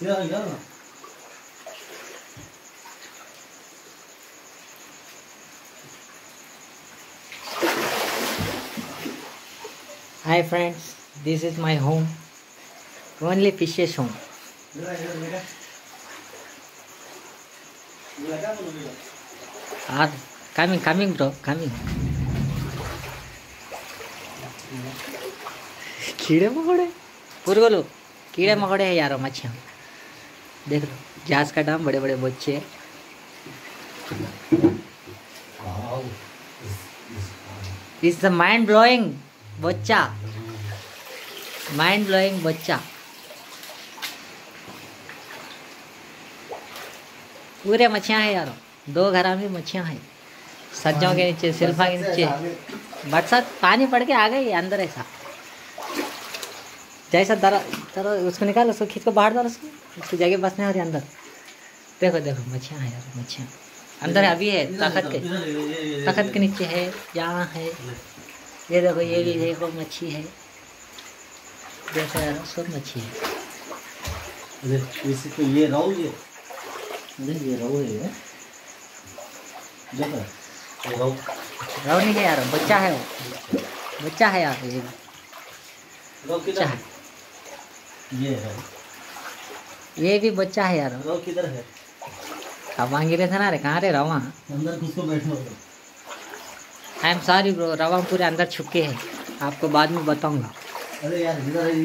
Yeah. Hi friends, this is my home. Only fishes home. Are coming bro, coming. कीड़े मकोड़े है यार मच्छियाँ। देख लो जहाज का डाम, बड़े बड़े बच्चे। इट्स द माइंड ब्लोइंग बच्चा। पूरे मच्छियाँ है यार, दो घरा में मच्छियाँ है। सज्जों के नीचे, सिल्फा के नीचे बरसात पानी पड़ के आ गई अंदर। ऐसा जैसा दरा उसको निकालो, उसको खींच को बाहर डालो, उसको जगह बसने हो रही अंदर। देखो मच्छियाँ है यार, मच्छियाँ अंदर अभी है। तखत के नीचे है, यहाँ है। ये देखो, ये भी देखो मच्छी है। देखो यार सब मच्छी है। तो ये रहू नहीं है यार, बच्चा है यार। ये भी बच्चा है यार। रव किधर है? कहाँ गिरे थे ना रे, कहाँ रे रवा? अंदर घुस के बैठो। आई एम सॉरी ब्रो, रवा पूरे अंदर छुपके है, आपको बाद में बताऊंगा। अरे यार,